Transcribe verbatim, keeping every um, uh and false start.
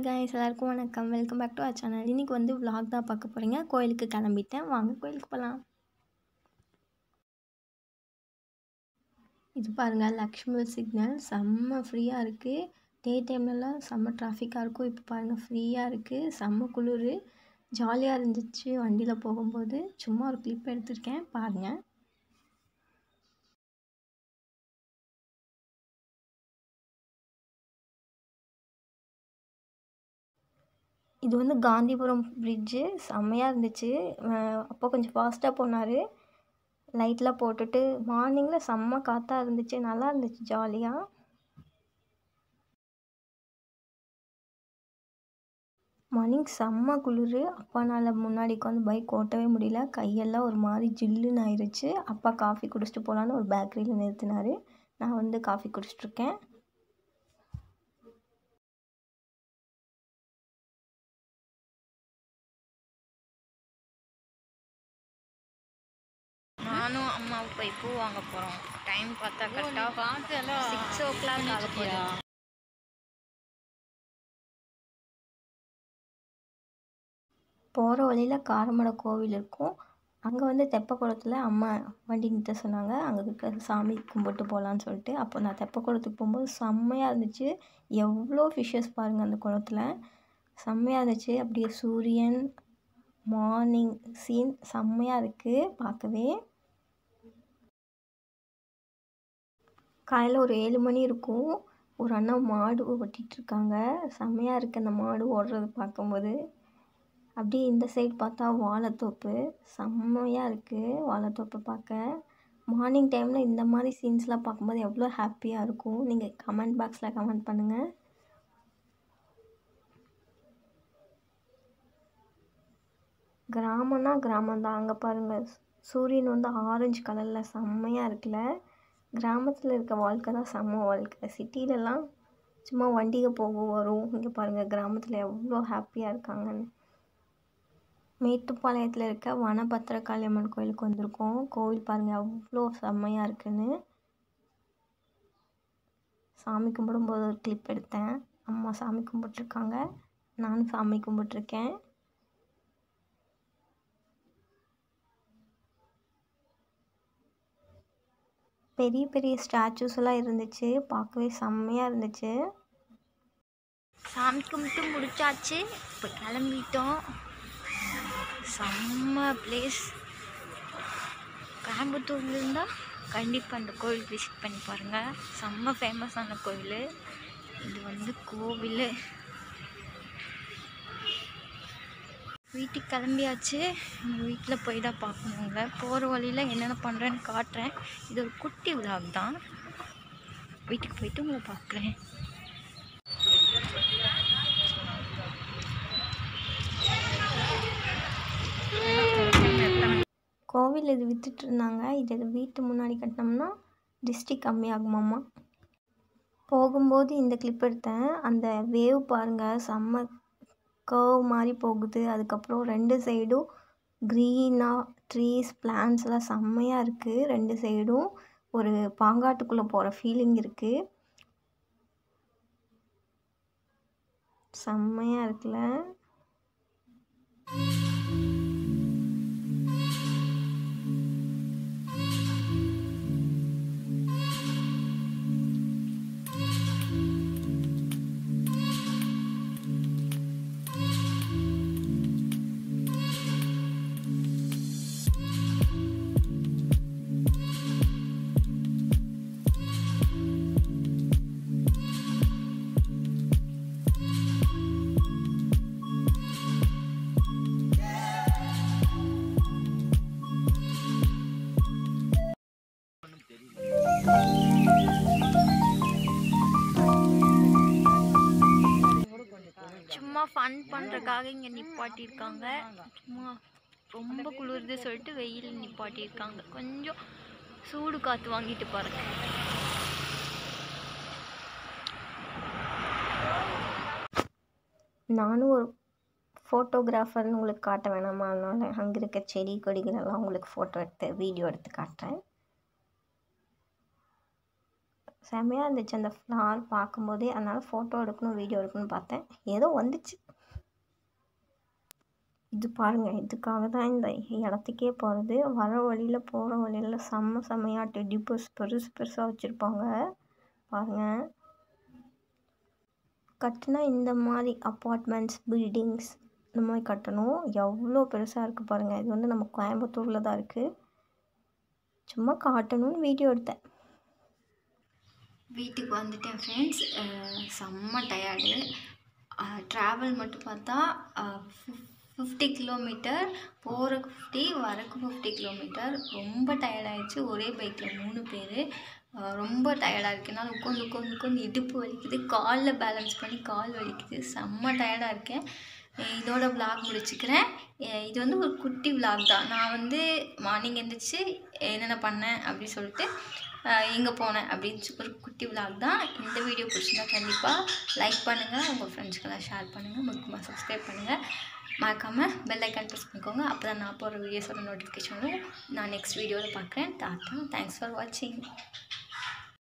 हाय guys एल्लारुक्कुम वणक्कम welcome back to our channel. इनकी वंदु व्लॉग दा पाक्क पोरீங்க। கோயிலுக்கு கிளம்பிட்டேன், வாங்க கோயிலுக்கு போலாம்। இது பாருங்க லக்ஷ்மி சிக்னல் செம்ம ஃப்ரீயா இருக்கு। டே டைம்லலாம் செம்ம டிராஃபிக்கா இருக்கும், இப்போ பாருங்க ஃப்ரீயா இருக்கு। செம்ம குளிர் ஜாலியா இருந்துச்சு வண்டில போகும்போது। சும்மா ஒரு கிளிப் எடுத்துர்க்கேன் பாருங்க। இது வந்து காந்திபுரம் bridge செமையா இருந்துச்சு। அப்போ கொஞ்சம் ஃபாஸ்டா போனாரு, லைட்ல போட்டுட்டு மார்னிங்ல செம்ம காத்தா இருந்துச்சு, நல்லா இருந்துச்சு ஜாலியா। மார்னிங் செம்ம குளிர், அப்பானால முன்னாடி வந்து பைக் ஓட்டவே முடியல, கையெல்லாம் ஒரு மாதிரி ஜில்லுன்னு ஆயிருச்சு। அப்பா காஃபி குடிச்சிட்டு போலான்னு ஒரு பேக்கரியில நிறுத்தினாரு, நான் வந்து காஃபி குடிச்சிட்டு இருக்கேன்। நானும் அம்மாவும் போய் பூ வாங்க போகிறோம்। டைம் பார்த்தா கரெக்டாக பார்த்து சிக்ஸ் ஓ கிளாக் ஆக போகுது। போகிற வழியில் காரமடை கோவில் இருக்கும், அங்கே வந்து தெப்பக்குளத்தில் அம்மா வண்டி நிறுத்த சொன்னாங்க, அங்கே இருக்கிற சாமி கும்பிட்டு போகலான்னு சொல்லிட்டு। அப்போ நான் தெப்பக்குளத்துக்கு போகும்போது செம்மையாக இருந்துச்சு, எவ்வளோ ஃபிஷ்ஷஸ் பாருங்கள் அந்த குளத்தில், செம்மையாக இருந்துச்சு। அப்படியே சூரியன் மார்னிங் சீன் செம்மையாக இருக்குது பார்க்கவே। காலையில் ஒரு ஏழு மணி இருக்கும், ஒரு அண்ணா மாடு ஓட்டிகிட்ருக்காங்க, செம்மையாக இருக்குது அந்த மாடு ஓடுறது பார்க்கும்போது। அப்படியே இந்த சைடு பார்த்தா வாழைத்தோப்பு செம்மையாக இருக்குது, வாழைத்தோப்பை பார்க்க। மார்னிங் டைமில் இந்த மாதிரி சீன்ஸ்லாம் பார்க்கும்போது எவ்வளோ ஹாப்பியாக இருக்கும், நீங்கள் கமெண்ட் பாக்ஸில் கமெண்ட் பண்ணுங்கள்। கிராமம்னா கிராமந்தான், அங்கே பாருங்கள் சூரியன் வந்து ஆரஞ்சு கலரில் செம்மையாக இருக்குல்ல। கிராமத்தில் இருக்க வாழ்க்கை தான் செம்ம வாழ்க்கை, சிட்டிலலாம் சும்மா வண்டிகை போக வரும்। இங்கே பாருங்கள் கிராமத்தில் எவ்வளோ ஹாப்பியாக இருக்காங்கன்னு। மேட்டுப்பாளையத்தில் இருக்க வனபத்திரகாளியம்மன் கோயிலுக்கு வந்திருக்கோம், கோவில் பாருங்கள் அவ்வளோ செம்மையாக இருக்குன்னு। சாமி கும்பிடும்போது ஒரு கிளிப் எடுத்தேன், அம்மா சாமி கும்பிட்டுருக்காங்க, நானும் சாமி கும்பிட்டுருக்கேன்। பெரிய பெரிய ஸ்டாச்சூஸ்லாம் இருந்துச்சு, பார்க்கவே செம்மையாக இருந்துச்சு। சாமி கும்பிட்டு முடிச்சாச்சு, இப்போ கிளம்பிட்டோம்। செம்ம பிளேஸ், கோயம்புத்தூரில் இருந்தால் கண்டிப்பாக அந்த கோவில் விசிட் பண்ணி பாருங்கள், செம்ம ஃபேமஸான கோவில்। இது வந்து கோவில், வீட்டுக்கு கிளம்பியாச்சு, எங்கள் வீட்டில் போய் தான் பார்க்கணுங்க। போகிற வழியில் என்னென்ன பண்ணுறேன்னு காட்டுறேன், இது ஒரு குட்டி விளாக் தான்। வீட்டுக்கு போயிட்டு உங்களை பார்க்குறேன்। கோவில் இது விற்றுட்டு இருந்தாங்க, இது வீட்டு முன்னாடி கட்டினோம்னா டிஸ்ட்ரிக் கம்மியாகுமாம்மா। போகும்போது இந்த கிளிப் எடுத்தேன், அந்த வேவ் பாருங்கள் செம்ம கர்வ் மாதிரி போகுது, அதுக்கப்புறம் ரெண்டு சைடும் க்ரீனாக ட்ரீஸ் பிளான்ஸ் எல்லாம் செம்மையாக இருக்குது, ரெண்டு சைடும் ஒரு பாங்காட்டுக்குள்ளே போகிற ஃபீலிங் இருக்குது, செம்மையாக இருக்குல்ல। சும்மா ஃபன் பண்ணுறதுக்காக இங்கே நிப்பாட்டியிருக்காங்க, சும்மா ரொம்ப குளிர்ந்து சொல்லிட்டு வெயில் நிப்பாட்டியிருக்காங்க, கொஞ்சம் சூடு காற்று வாங்கிட்டு பாருங்க। நானும் ஒரு ஃபோட்டோகிராஃபர்னு உங்களுக்கு காட்ட வேணாமா, அதனால் அங்கே இருக்க செடி கொடிகளெல்லாம் உங்களுக்கு ஃபோட்டோ எடுத்து வீடியோ எடுத்து காட்டுறேன்। செமையாக இருந்துச்சு அந்த ஃப்ளார் பார்க்கும்போதே. அதனால் ஃபோட்டோ எடுக்கணும் வீடியோ எடுக்கணும்னு பார்த்தேன், ஏதோ வந்துச்சு. இது பாருங்கள், இதுக்காக தான் இந்த இடத்துக்கே போகிறது. வர வழியில் போகிற வழியில் செம்ம செம்மையாக டெடி பஸ் பெருசு பெருசாக வச்சுருப்பாங்க பாருங்கள். கட்டினா இந்த மாதிரி அப்பார்ட்மெண்ட்ஸ் பில்டிங்ஸ் இந்த மாதிரி கட்டணும். எவ்வளோ பெருசாக இருக்குது பாருங்கள். இது வந்து நம்ம கோயம்புத்தூரில் தான் இருக்குது, சும்மா காட்டணும்னு வீடியோ எடுத்தேன். வீட்டுக்கு வந்துட்டேன் ஃப்ரெண்ட்ஸ். செம்ம டயர்டு. ட்ராவல் மட்டும் பார்த்தா ஃபிஃப்டி கிலோமீட்டர் போகிறக்கு ஃபிஃப்டி வரக்கு ஃபிஃப்டி கிலோமீட்டர். ரொம்ப டயர்டாகிடுச்சு. ஒரே பைக்கில் மூணு பேர். ரொம்ப டயர்டாக இருக்குது. என்னால் உட்காந்து உட்காந்து உட்காந்து இடுப்பு வலிக்குது, காலில் பேலன்ஸ் பண்ணி கால் வலிக்குது. செம்ம டயர்டாக இருக்கேன். இதோட விளாக் முடிச்சுக்கிறேன். இது வந்து ஒரு குட்டி விளாக் தான். நான் வந்து மார்னிங் எழுந்திரிச்சு என்னென்ன பண்ணேன் அப்படின்னு சொல்லிட்டு எங்கே போனேன் அப்படின்னு ஒரு குட்டி விளாக் தான். இந்த வீடியோ பிடிச்சிருந்தா கண்டிப்பாக லைக் பண்ணுங்கள், உங்கள் ஃப்ரெண்ட்ஸ்க்கெல்லாம் ஷேர் பண்ணுங்கள், முக்கியமாக சப்ஸ்கிரைப் பண்ணுங்கள். மறக்காமல் பெல் ஐக்கான் ப்ரெஸ் பண்ணிக்கோங்க. அப்போ தான் நான் போகிற வீடியோஸோட நோட்டிஃபிகேஷனும் நான் நெக்ஸ்ட் வீடியோவில் பார்க்குறேன். தாத்தா, தேங்க்ஸ் ஃபார் வாட்சிங்.